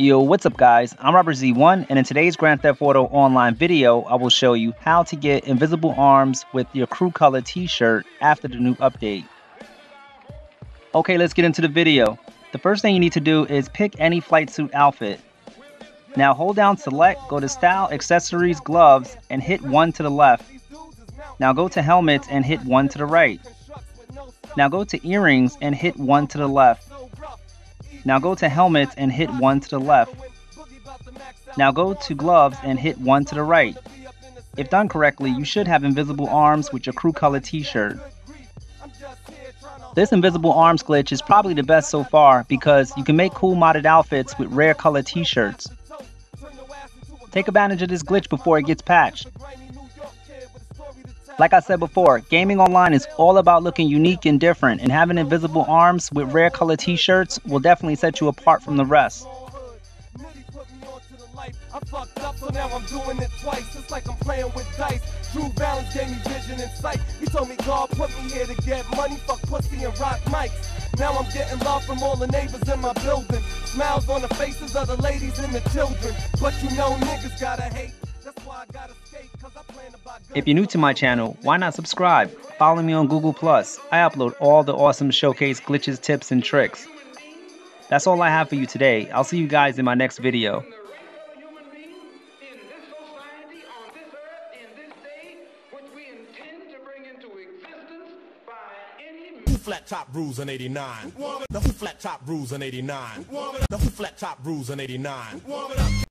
Yo, what's up guys, I'm Robert Z1, and in today's Grand Theft Auto Online video, I will show you how to get invisible arms with your crew color t-shirt after the new update. Okay, let's get into the video. The first thing you need to do is pick any flight suit outfit. Now hold down select, go to style, accessories, gloves, and hit 1 to the left. Now go to helmets and hit 1 to the right. Now go to earrings and hit 1 to the left. Now go to helmets and hit 1 to the left. Now go to gloves and hit 1 to the right. If done correctly, you should have invisible arms with your crew color t-shirt. This invisible arms glitch is probably the best so far because you can make cool modded outfits with rare color t-shirts. Take advantage of this glitch before it gets patched. Like I said before, gaming online is all about looking unique and different, and having invisible arms with rare color t-shirts will definitely set you apart from the rest. Now I'm getting love from all the neighbors in my building. Smiles on the faces of the ladies and the children. But you know niggas gotta hate. If you're new to my channel, why not subscribe? Follow me on Google+. I upload all the awesome showcase glitches, tips, and tricks. That's all I have for you today. I'll see you guys in my next video. Flat top rules in 89. The flat top rules in 89. The flat top rules in 89.